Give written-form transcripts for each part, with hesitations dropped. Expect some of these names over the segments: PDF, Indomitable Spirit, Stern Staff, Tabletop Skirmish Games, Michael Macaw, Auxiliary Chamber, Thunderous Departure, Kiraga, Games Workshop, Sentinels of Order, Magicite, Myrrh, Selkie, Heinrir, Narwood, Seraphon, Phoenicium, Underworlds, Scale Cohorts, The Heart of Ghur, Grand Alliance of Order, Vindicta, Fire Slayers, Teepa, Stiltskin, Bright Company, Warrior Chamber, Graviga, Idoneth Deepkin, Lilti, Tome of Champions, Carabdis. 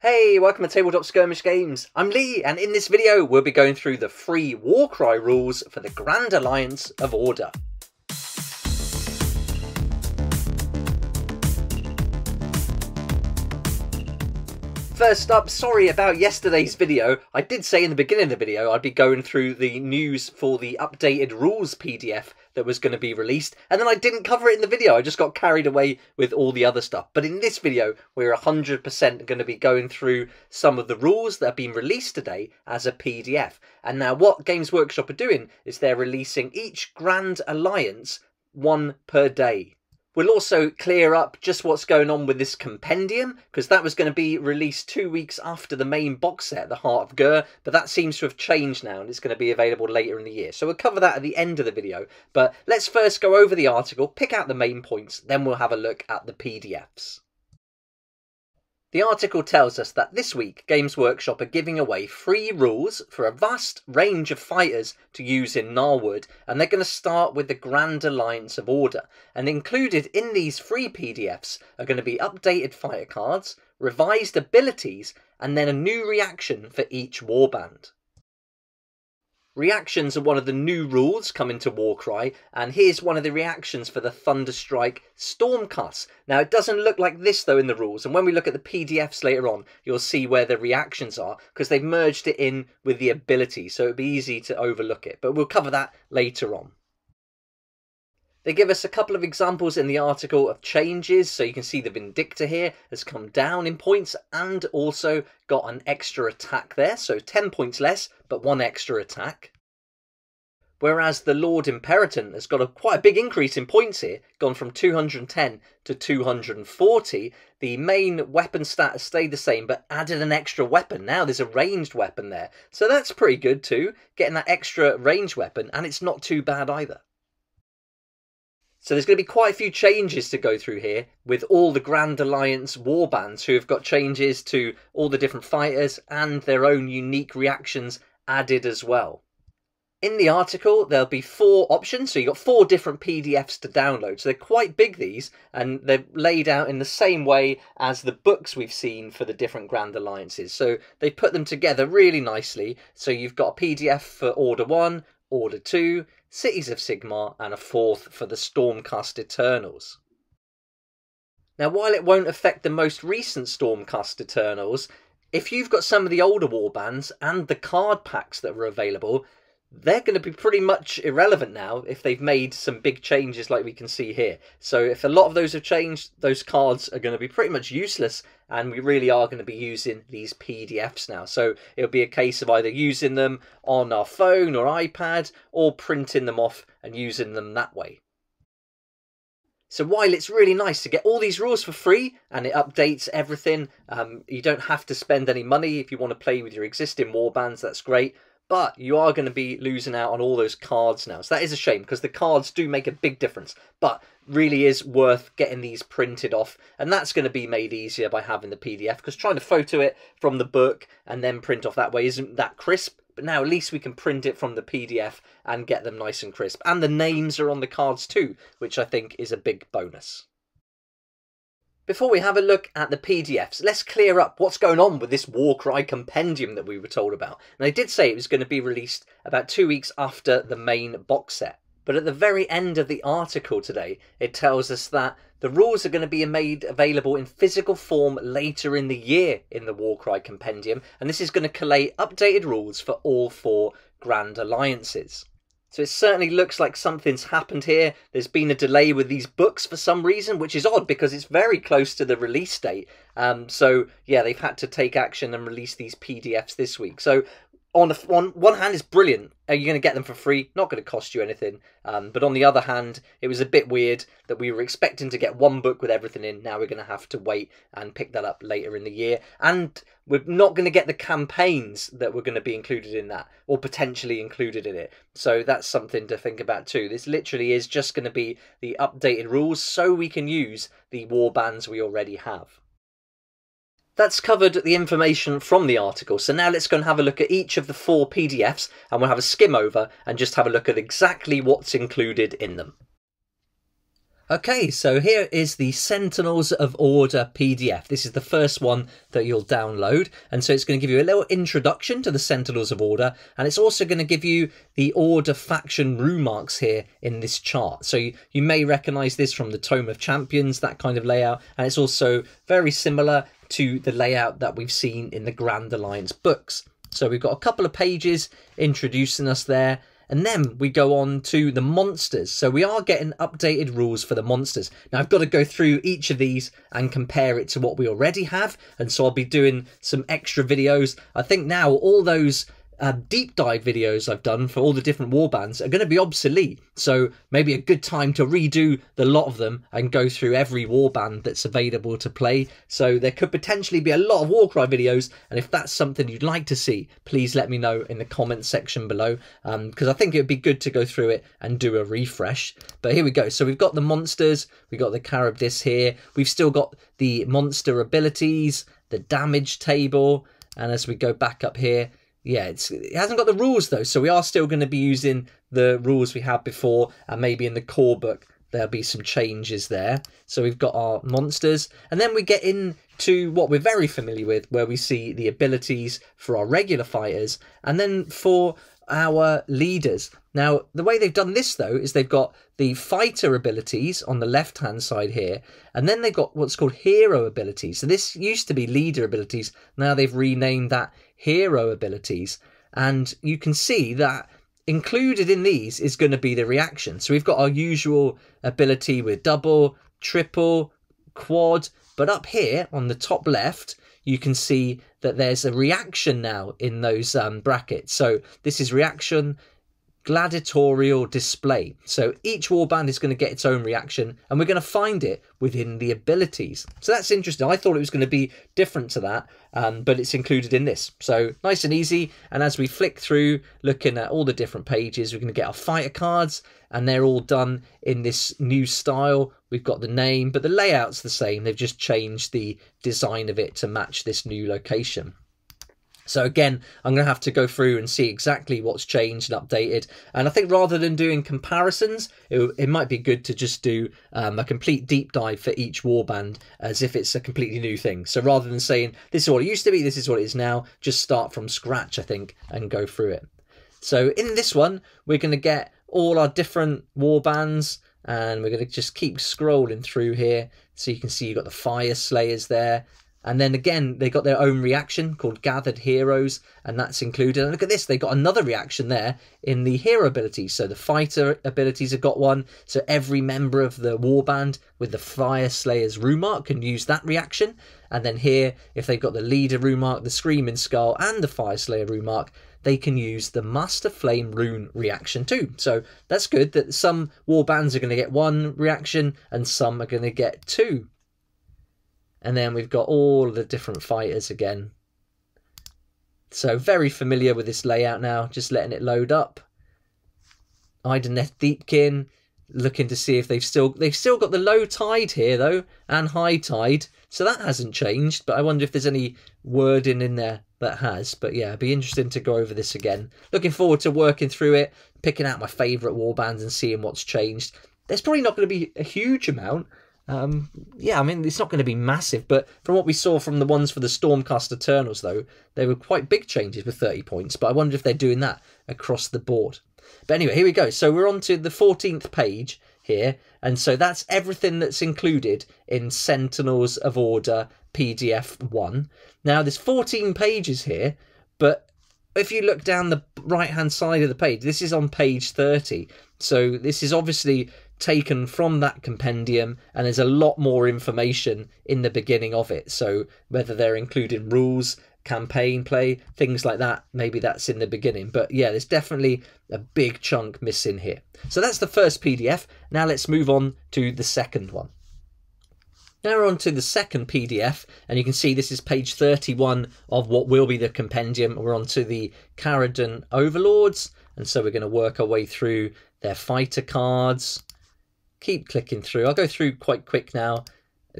Hey, welcome to Tabletop Skirmish Games. I'm Lee, and in this video we'll be going through the free Warcry rules for the Grand Alliance of Order. First up, sorry about yesterday's video. I did say in the beginning of the video I'd be going through the news for the updated rules PDF that was going to be released, and then I didn't cover it in the video. I just got carried away with all the other stuff. But in this video, we're 100% going to be going through some of the rules that have been released today as a PDF. And now what Games Workshop are doing is they're releasing each Grand Alliance one per day. We'll also clear up just what's going on with this compendium, because that was going to be released 2 weeks after the main box set, The Heart of Ghur, but that seems to have changed now and it's going to be available later in the year. So we'll cover that at the end of the video, but let's first go over the article, pick out the main points, then we'll have a look at the PDFs. The article tells us that this week Games Workshop are giving away free rules for a vast range of fighters to use in Narwood, and they're going to start with the Grand Alliance of Order. And included in these free PDFs are going to be updated fighter cards, revised abilities, and then a new reaction for each warband. Reactions are one of the new rules coming to Warcry, and here's one of the reactions for the Thunderstrike Stormcast. Now it doesn't look like this though in the rules, and when we look at the PDFs later on you'll see where the reactions are, because they've merged it in with the ability, so it'd be easy to overlook it, but we'll cover that later on. They give us a couple of examples in the article of changes, so you can see the Vindicta here has come down in points and also got an extra attack there, so 10 points less, but one extra attack. Whereas the Lord Imperator has got quite a big increase in points here, gone from 210 to 240. The main weapon stat has stayed the same, but added an extra weapon. Now there's a ranged weapon there, so that's pretty good too, getting that extra ranged weapon, and it's not too bad either. So there's going to be quite a few changes to go through here with all the Grand Alliance warbands who have got changes to all the different fighters and their own unique reactions added as well. In the article there'll be four options, so you've got four different PDFs to download, so they're quite big these, and they're laid out in the same way as the books we've seen for the different Grand Alliances. So they put them together really nicely, so you've got a PDF for Order 1, Order 2, Cities of Sigmar, and a fourth for the Stormcast Eternals. Now while it won't affect the most recent Stormcast Eternals, if you've got some of the older warbands and the card packs that were available, they're going to be pretty much irrelevant now if they've made some big changes like we can see here. So if a lot of those have changed, those cards are going to be pretty much useless, and we really are going to be using these PDFs now. So it'll be a case of either using them on our phone or iPad, or printing them off and using them that way. So while it's really nice to get all these rules for free and it updates everything, you don't have to spend any money. If you want to play with your existing warbands, that's great. But you are going to be losing out on all those cards now. So that is a shame, because the cards do make a big difference. But really is worth getting these printed off. And that's going to be made easier by having the PDF, because trying to photo it from the book and then print off that way isn't that crisp. But now at least we can print it from the PDF and get them nice and crisp. And the names are on the cards too, which I think is a big bonus. Before we have a look at the PDFs, let's clear up what's going on with this Warcry compendium that we were told about. And they did say it was going to be released about 2 weeks after the main box set. But at the very end of the article today, it tells us that the rules are going to be made available in physical form later in the year in the Warcry compendium. And this is going to collate updated rules for all four Grand Alliances. So it certainly looks like something's happened here. There's been a delay with these books for some reason, which is odd because it's very close to the release date. So yeah, they've had to take action and release these PDFs this week. So on one hand, it's brilliant. You're going to get them for free, not going to cost you anything. But on the other hand, it was a bit weird that we were expecting to get one book with everything in. Now we're going to have to wait and pick that up later in the year. And we're not going to get the campaigns that were going to be included in that, or potentially included in it. So that's something to think about too. This literally is just going to be the updated rules so we can use the warbands we already have. That's covered the information from the article, so now let's go and have a look at each of the four PDFs, and we'll have a skim over and just have a look at exactly what's included in them. Okay, so here is the Sentinels of Order PDF. This is the first one that you'll download. And so it's going to give you a little introduction to the Sentinels of Order. And it's also going to give you the Order faction rune marks here in this chart. So you may recognize this from the Tome of Champions, that kind of layout. And it's also very similar to the layout that we've seen in the Grand Alliance books. So we've got a couple of pages introducing us there. And then we go on to the monsters. So we are getting updated rules for the monsters. Now I've got to go through each of these and compare it to what we already have. And so I'll be doing some extra videos. I think now all those deep dive videos I've done for all the different warbands are going to be obsolete. So maybe a good time to redo the lot of them and go through every warband that's available to play. So there could potentially be a lot of Warcry videos. And if that's something you'd like to see, please let me know in the comments section below. Because I think it'd be good to go through it and do a refresh. But here we go. So we've got the monsters. We've got the Carabdis here. We've still got the monster abilities, the damage table. And as we go back up here, yeah, it hasn't got the rules though, so we are still going to be using the rules we had before, and maybe in the core book there'll be some changes there. So we've got our monsters, and then we get into what we're very familiar with, where we see the abilities for our regular fighters, and then for our leaders. Now, the way they've done this though is they've got the fighter abilities on the left hand side here, and then they've got what's called hero abilities. So this used to be leader abilities, now they've renamed that hero abilities. And you can see that included in these is going to be the reaction. So we've got our usual ability with double, triple, quad, but up here on the top left you can see that there's a reaction now in those brackets. So this is reaction, gladiatorial, display. So each warband is going to get its own reaction, and we're going to find it within the abilities. So that's interesting. I thought it was going to be different to that, but it's included in this. So nice and easy. And as we flick through, looking at all the different pages, we're going to get our fighter cards, and they're all done in this new style. We've got the name, but the layout's the same. They've just changed the design of it to match this new location. So again, I'm going to have to go through and see exactly what's changed and updated. And I think rather than doing comparisons, it might be good to just do a complete deep dive for each warband as if it's a completely new thing. So rather than saying this is what it used to be, this is what it is now, just start from scratch, I think, and go through it. So in this one, we're going to get all our different warbands, and we're going to just keep scrolling through here. So you can see you've got the Fire Slayers there. And then again, they got their own reaction called Gathered Heroes, and that's included. And look at this, they got another reaction there in the hero abilities. So the fighter abilities have got one. So every member of the warband with the Fire Slayer's rune mark can use that reaction. And then here, if they've got the leader rune mark, the Screaming Skull, and the Fire Slayer rune mark, they can use the Master Flame Rune reaction too. So that's good that some warbands are going to get one reaction and some are going to get two. And then we've got all the different fighters again. So very familiar with this layout now, just letting it load up. Idoneth Deepkin, looking to see if they've still got the low tide here though, and high tide. So that hasn't changed, but I wonder if there's any wording in there that has. But yeah, it'd be interesting to go over this again. Looking forward to working through it, picking out my favourite warbands and seeing what's changed. There's probably not going to be a huge amount. Yeah, I mean, it's not going to be massive, but from what we saw from the ones for the Stormcast Eternals, though, they were quite big changes with 30 points, but I wonder if they're doing that across the board. But anyway, here we go. So we're on to the 14th page here, and so that's everything that's included in Sentinels of Order PDF 1. Now, there's 14 pages here, but if you look down the right-hand side of the page, this is on page 30. So this is obviously taken from that compendium, and there's a lot more information in the beginning of it. So whether they're including rules, campaign play, things like that, maybe that's in the beginning. But yeah, there's definitely a big chunk missing here. So that's the first PDF. Now let's move on to the second one. Now we're on to the second PDF, and you can see this is page 31 of what will be the compendium. We're on to the Kharadron Overlords, and so we're going to work our way through their fighter cards. Keep clicking through. I'll go through quite quick now,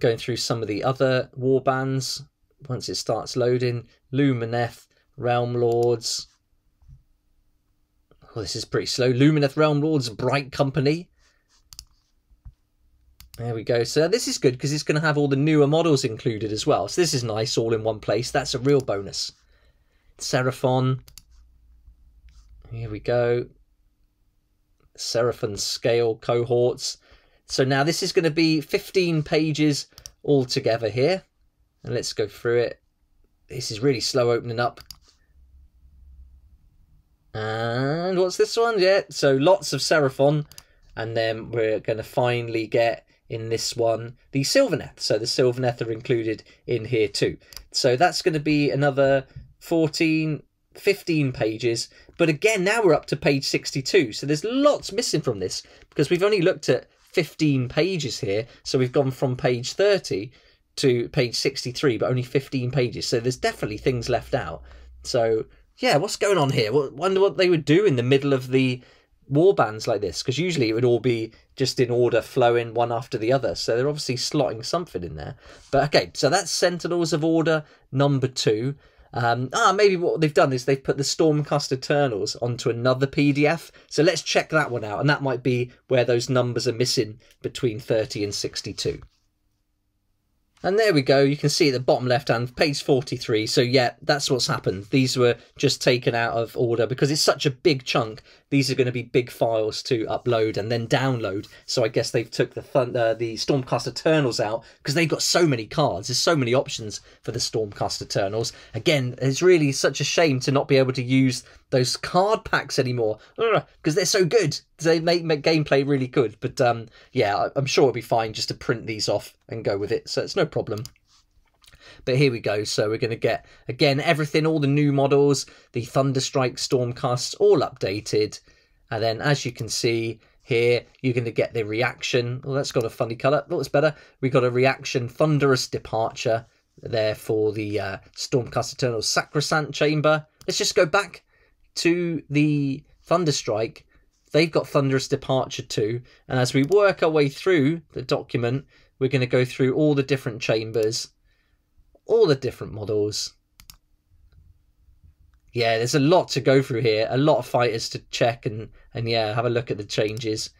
going through some of the other warbands once it starts loading. Lumineth Realm Lords. Oh, this is pretty slow. Lumineth Realm Lords, Bright Company. There we go. So this is good because it's going to have all the newer models included as well. So this is nice, all in one place. That's a real bonus. Seraphon. Here we go. Seraphon Scale Cohorts. So now this is going to be 15 pages all together here. And let's go through it. This is really slow opening up. And what's this one? Yeah, so lots of Seraphon. And then we're going to finally get in this one the Sylvaneth. So the Sylvaneth are included in here too. So that's going to be another 15 pages. But again, now we're up to page 62. So there's lots missing from this because we've only looked at 15 pages here. So we've gone from page 30 to page 63, but only 15 pages. So there's definitely things left out. So yeah, what's going on here? I wonder what they would do in the middle of the warbands like this, because usually it would all be just in order flowing one after the other, so they're obviously slotting something in there. But okay, so that's Sentinels of Order number 2. Maybe what they've done is they've put the Stormcast Eternals onto another PDF, so let's check that one out, and that might be where those numbers are missing between 30 and 62. And there we go, you can see at the bottom left hand, page 43, so yeah, that's what's happened. These were just taken out of order because it's such a big chunk. These are going to be big files to upload and then download, so I guess they've took the Stormcast Eternals out because they've got so many cards. There's so many options for the Stormcast Eternals. Again, it's really such a shame to not be able to use those card packs anymore because they're so good. They make gameplay really good, but yeah, I'm sure it'll be fine just to print these off and go with it, so it's no problem. But here we go, so we're going to get again everything, all the new models, the Thunderstrike Stormcasts all updated, and then as you can see here, you're going to get the reaction. Well, that's got a funny color. Oh, it's better. We got a reaction Thunderous Departure there for the Stormcast Eternal Sacrosanct Chamber. Let's just go back to the Thunderstrike. They've got Thunderous Departure too, and as we work our way through the document, we're going to go through all the different chambers, all the different models. Yeah, there's a lot to go through here, a lot of fighters to check, and yeah, have a look at the changes.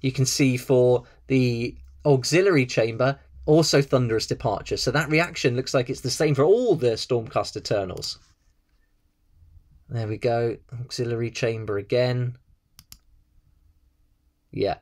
You can see for the Auxiliary Chamber, also Thunderous Departure, so that reaction looks like it's the same for all the Stormcast Eternals. There we go, Auxiliary Chamber again. Yeah.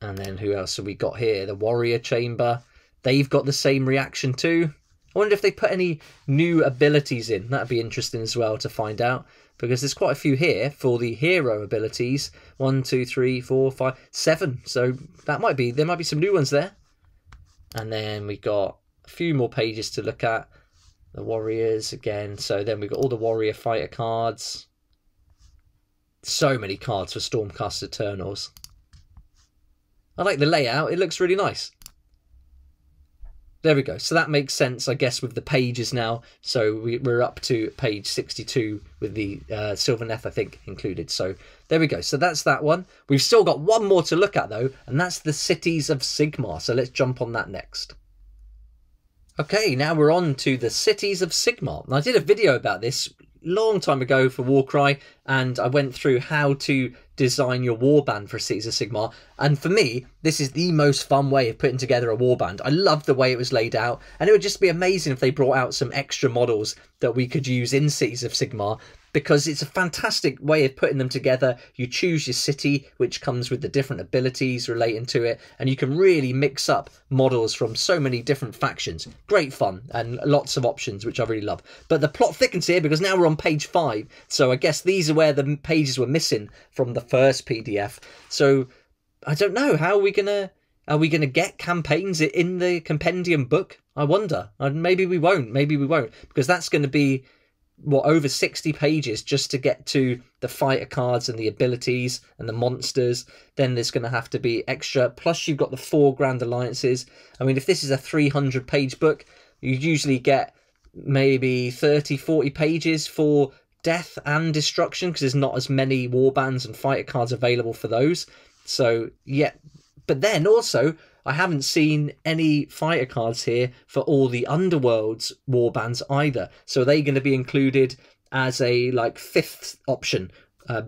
And then who else have we got here? The Warrior Chamber. They've got the same reaction too. I wonder if they put any new abilities in. That'd be interesting as well to find out, because there's quite a few here for the hero abilities. 1, 2, 3, 4, 5, 7. So that might be, there might be some new ones there. And then we got a few more pages to look at. The Warriors again. So then we've got all the Warrior Fighter cards. So many cards for Stormcast Eternals. I like the layout. It looks really nice. There we go. So that makes sense, I guess, with the pages now. So we're up to page 62 with the Sylvaneth, I think, included. So there we go. So that's that one. We've still got one more to look at, though, and that's the Cities of Sigmar. So let's jump on that next. Okay, now we're on to the Cities of Sigmar. And I did a video about this long time ago for Warcry, and I went through how to design your warband for Cities of Sigmar. And for me, this is the most fun way of putting together a warband. I love the way it was laid out, and it would just be amazing if they brought out some extra models that we could use in Cities of Sigmar, because it's a fantastic way of putting them together. You choose your city, which comes with the different abilities relating to it, and you can really mix up models from so many different factions. Great fun and lots of options, which I really love. But the plot thickens here because now we're on page 5. So I guess these are where the pages were missing from the first PDF. So I don't know, how are we going to get campaigns in the compendium book? I wonder. Maybe we won't, because that's going to be over 60 pages just to get to the fighter cards and the abilities and the monsters. Then there's going to have to be extra, plus you've got the 4 Grand Alliances. I mean, if this is a 300 page book, you usually get maybe 30-40 pages for death and destruction, because there's not as many warbands and fighter cards available for those. So yeah, but then also I haven't seen any fighter cards here for all the Underworlds warbands either. So are they going to be included as a like 5th option?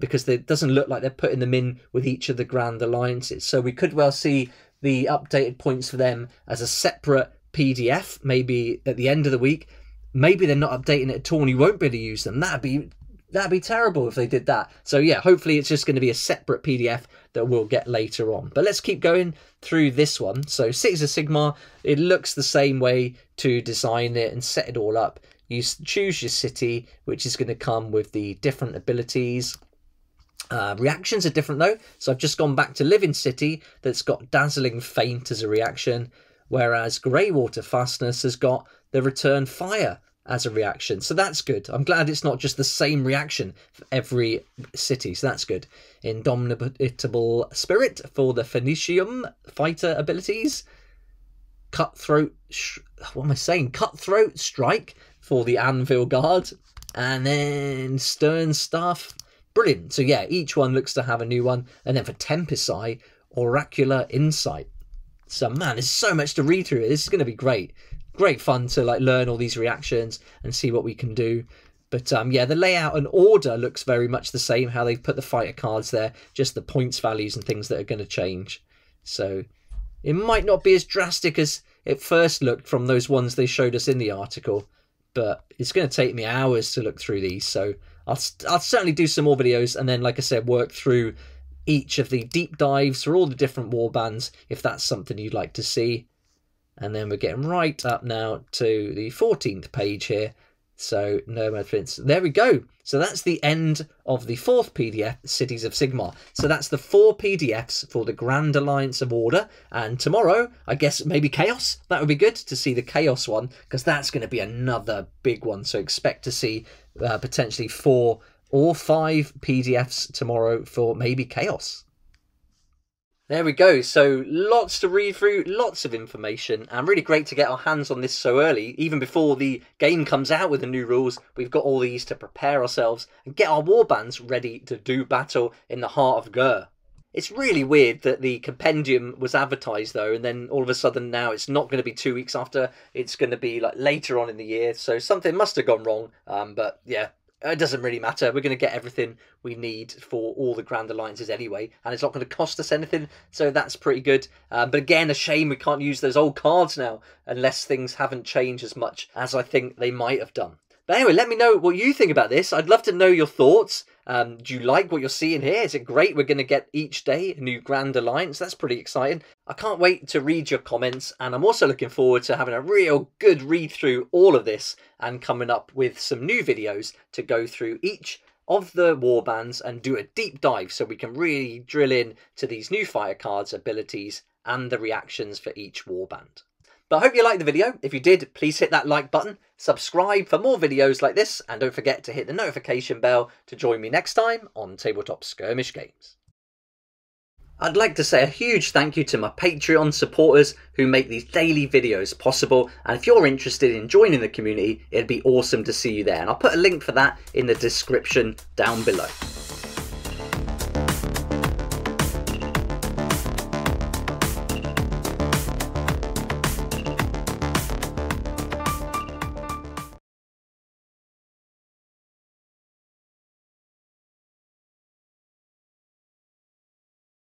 Because it doesn't look like they're putting them in with each of the Grand Alliances. So we could well see the updated points for them as a separate PDF, maybe at the end of the week. Maybe they're not updating it at all and you won't be able to use them. That'd be terrible if they did that. So yeah, hopefully it's just going to be a separate PDF that we'll get later on. But let's keep going through this one. So Cities of Sigmar, it looks the same way to design it and set it all up. You choose your city, which is going to come with the different abilities. Reactions are different though. So I've just gone back to Living City that's got Dazzling Faint as a reaction, whereas Greywater Fastness has got the Return Fire as a reaction. So that's good. I'm glad it's not just the same reaction for every city. So that's good. Indomitable Spirit for the Phoenicium fighter abilities. Cutthroat Strike for the Anvil Guard. And then Stern Staff. Brilliant. So yeah, each one looks to have a new one. And then for Tempestai, Oracular Insight. So man, there's so much to read through. This is going to be great. Great fun to like learn all these reactions and see what we can do. But yeah, the layout and order looks very much the same, how they've put the fighter cards there, just the points values and things that are going to change. So it might not be as drastic as it first looked from those ones they showed us in the article, but it's going to take me hours to look through these. So I'll certainly do some more videos and then, like I said, work through each of the deep dives for all the different warbands if that's something you'd like to see. And then we're getting right up now to the 14th page here. So Nomad Prince, there we go. So that's the end of the fourth PDF, Cities of Sigmar. So that's the 4 PDFs for the Grand Alliance of Order. And tomorrow, I guess maybe Chaos. That would be good to see the Chaos one, because that's going to be another big one. So expect to see potentially 4 or 5 PDFs tomorrow for maybe Chaos. There we go. So lots to read through, lots of information, and really great to get our hands on this so early. Even before the game comes out with the new rules, we've got all these to prepare ourselves and get our warbands ready to do battle in the Heart of Ghur. It's really weird that the compendium was advertised though, and then all of a sudden now it's not going to be 2 weeks after, it's going to be like later on in the year. So something must have gone wrong, but yeah. It doesn't really matter. We're going to get everything we need for all the Grand Alliances anyway, and it's not going to cost us anything, so that's pretty good. But again, a shame we can't use those old cards now, unless things haven't changed as much as I think they might have done. But anyway, let me know what you think about this. I'd love to know your thoughts. Do you like what you're seeing here? Is it great? We're going to get each day a new Grand Alliance. That's pretty exciting. I can't wait to read your comments, and I'm also looking forward to having a real good read through all of this and coming up with some new videos to go through each of the warbands and do a deep dive so we can really drill in to these new fire cards, abilities and the reactions for each warband. But I hope you liked the video. If you did, please hit that like button, subscribe for more videos like this, and don't forget to hit the notification bell to join me next time on Tabletop Skirmish Games. I'd like to say a huge thank you to my Patreon supporters who make these daily videos possible, and if you're interested in joining the community, it'd be awesome to see you there, and I'll put a link for that in the description down below.